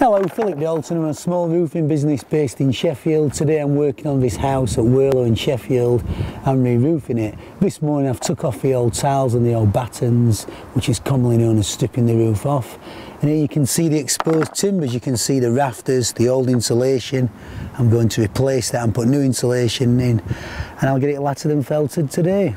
Hello, Philip Dalton. I'm a small roofing business based in Sheffield. Today I'm working on this house at Whirlow in Sheffield. I'm re-roofing it. This morning I've took off the old tiles and the old battens, which is commonly known as stripping the roof off. And here you can see the exposed timbers, you can see the rafters, the old insulation. I'm going to replace that and put new insulation in, and I'll get it lattered and felted today.